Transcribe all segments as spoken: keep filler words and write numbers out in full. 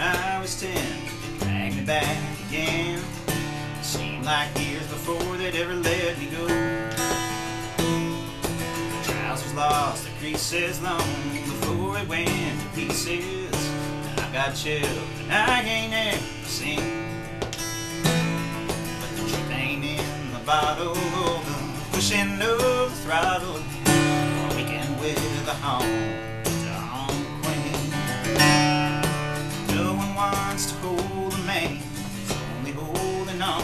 I was ten, they dragged me back again. It seemed like years before they'd ever let me go. The trousers lost their creases long before it went to pieces. I got chilled and I ain't never seen. But the truth ain't in the bottle, pushing over the throttle, all weekend with the home. To hold a man, it's only holding on.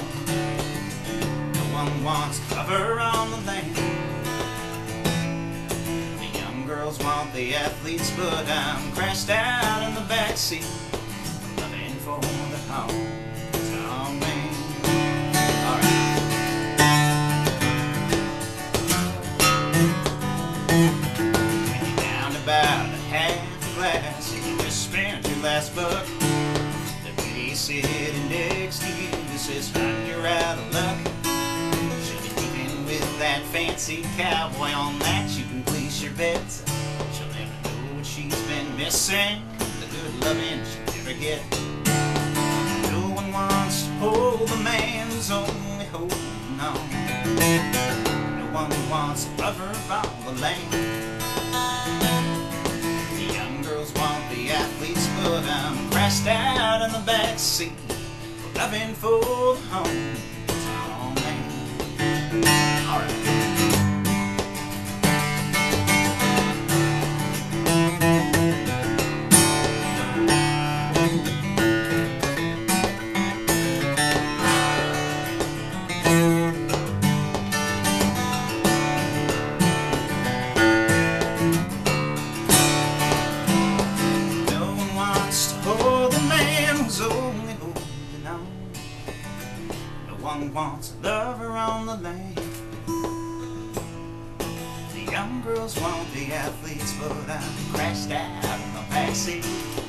No one wants cover on the land. The young girls want the athletes, but I'm crashed out in the backseat, loving for the home. Alright. When you're down about a half a glass, and you just spent your last buck, sitting next to you says, "Fine, you're out of luck. Should be keeping with that fancy cowboy. On that you can place your bets. She'll never know what she's been missing. The good loving she'll never get. No one wants to hold the man who's only holding on. No one wants to cover on the land. The young girls want the athletes, but I'm crashed out in the backseat, loving for the home. It's all me. No one wants a lover on the lane. The young girls want the athletes, but I'm crashed out in the backseat.